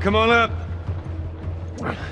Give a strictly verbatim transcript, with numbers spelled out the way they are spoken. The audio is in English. Come on up.